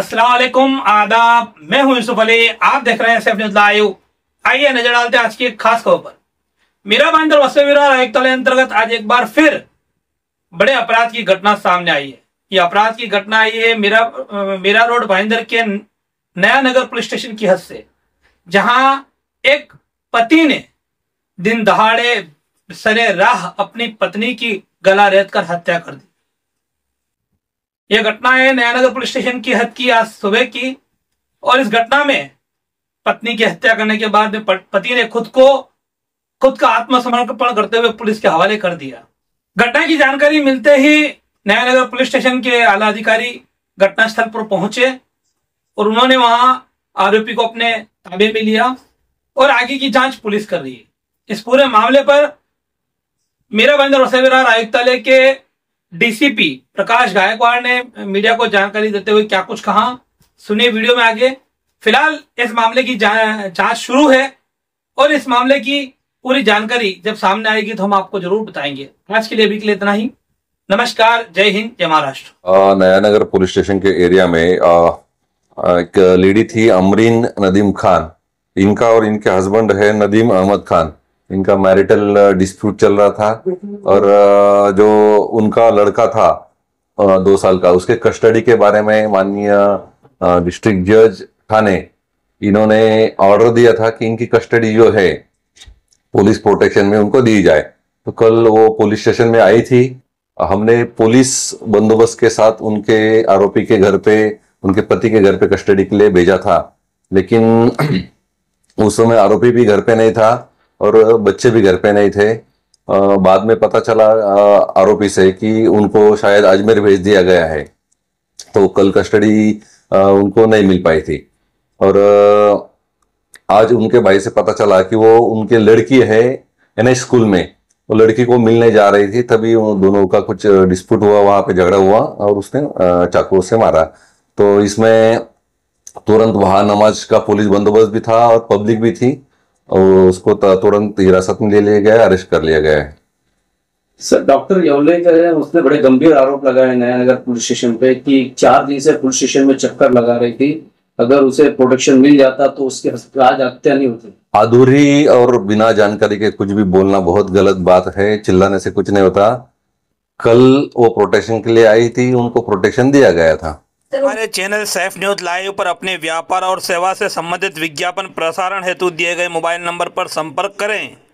अस्सलामुअलैकुम, आदाब। मैं हूं यूसुफ अली, आप देख रहे हैं सैफ न्यूज़ लाइव। आइए नजर डालते हैं आज की एक खास खबर पर। मीरा भाइंडर वसई विरार आयुक्तालय अंतर्गत आज एक बार फिर बड़े अपराध की घटना सामने आई है। ये अपराध की घटना आई है मीरा रोड भाइंदर के नया नगर पुलिस स्टेशन की हद से, जहां एक पति ने दिन दहाड़े सरे राह अपनी पत्नी की गला रेत कर हत्या कर दी। यह घटना है नया नगर पुलिस स्टेशन की हद की आज सुबह की, और इस घटना में पत्नी की हत्या करने के बाद पति ने खुद का आत्मसमर्पण करते हुए पुलिस के हवाले कर दिया। घटना की जानकारी मिलते ही नया नगर पुलिस स्टेशन के आला अधिकारी घटनास्थल पर पहुंचे और उन्होंने वहां आरोपी को अपने ताबे में लिया और आगे की जांच पुलिस कर रही है। इस पूरे मामले पर मीरा भाइंदर वसई विरार आयुक्तालय के डीसीपी प्रकाश गायकवाड़ ने मीडिया को जानकारी देते हुए क्या कुछ कहा, सुनिए वीडियो में आगे। फिलहाल इस मामले की जांच शुरू है और इस मामले की पूरी जानकारी जब सामने आएगी तो हम आपको जरूर बताएंगे। आज के लिए अभी के लिए इतना ही। नमस्कार, जय हिंद, जय महाराष्ट्र। नया नगर पुलिस स्टेशन के एरिया में एक लेडी थी, अमरीन नदीम खान इनका, और इनके हस्बैंड है नदीम अहमद खान। इनका मैरिटल डिस्प्यूट चल रहा था और जो उनका लड़का था 2 साल का, उसके कस्टडी के बारे में माननीय डिस्ट्रिक्ट जज थाने इन्होंने ऑर्डर दिया था कि इनकी कस्टडी जो है पुलिस प्रोटेक्शन में उनको दी जाए। तो कल वो पुलिस स्टेशन में आई थी। हमने पुलिस बंदोबस्त के साथ उनके आरोपी के घर पे, उनके पति के घर पे कस्टडी के लिए भेजा था, लेकिन उस समय आरोपी भी घर पे नहीं था और बच्चे भी घर पे नहीं थे। बाद में पता चला आरोपी से कि उनको शायद अजमेर भेज दिया गया है, तो कल कस्टडी उनको नहीं मिल पाई थी। और आज उनके भाई से पता चला कि वो उनके लड़की है एनएच स्कूल में, वो लड़की को मिलने जा रही थी, तभी उन दोनों का कुछ डिस्प्यूट हुआ, वहां पे झगड़ा हुआ और उसने चाकू से मारा। तो इसमें तुरंत वहां नमाज का पुलिस बंदोबस्त भी था और पब्लिक भी थी, और उसको तुरंत हिरासत में ले लिया गया, अरेस्ट कर लिया गया है। सर, डॉक्टर येवलेकर है, उसने बड़े गंभीर आरोप लगाए नया नगर पुलिस स्टेशन पे कि 4 दिन से पुलिस स्टेशन में चक्कर लगा रही थी, अगर उसे प्रोटेक्शन मिल जाता तो उसके आज हत्या नहीं होती। अधूरी और बिना जानकारी के कुछ भी बोलना बहुत गलत बात है। चिल्लाने से कुछ नहीं होता। कल वो प्रोटेक्शन के लिए आई थी, उनको प्रोटेक्शन दिया गया था। हमारे चैनल सैफ न्यूज़ लाइव पर अपने व्यापार और सेवा से संबंधित विज्ञापन प्रसारण हेतु दिए गए मोबाइल नंबर पर संपर्क करें।